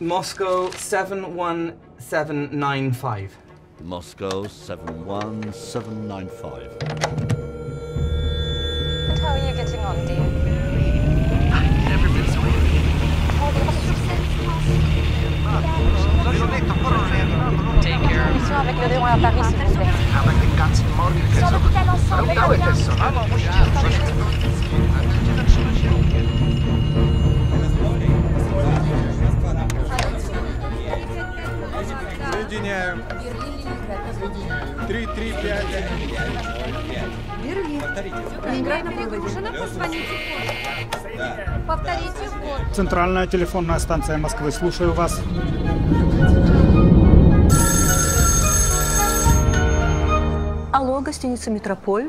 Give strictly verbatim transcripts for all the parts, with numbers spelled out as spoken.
Moscow seven one seven nine five. Moscow seven one seven nine five. And how are you getting on, dear? I've never been so happy. Take care. Соединяем. Три, три, пять, Берлин. Перегружена, позвоните в год. Да. Повторите в год. Центральная телефонная станция Москвы. Слушаю вас. Алло, гостиница «Метрополь».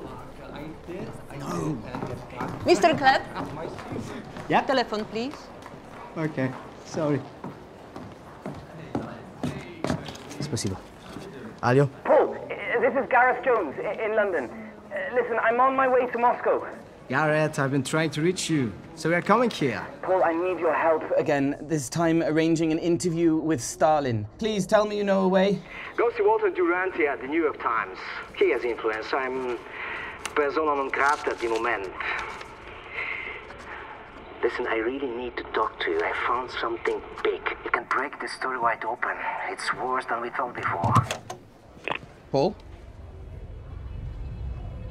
Мистер Крэб, телефон, please. Окей, sorry. Спасибо. Алло. Paul, this is Gareth Jones in London. Listen, I'm on my way to Moscow. Gareth, I've been trying to reach you, so we're coming here. Paul, I need your help again, this time arranging an interview with Stalin. Please tell me you know a way. Go see Walter Duranty at the New York Times. He has influence. I'm persona non grata at the moment. Listen, I really need to talk to you. I found something big. It can break the story wide open. It's worse than we thought before. Paul?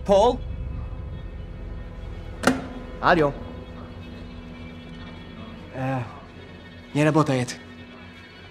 Paul? Алло. Не работает.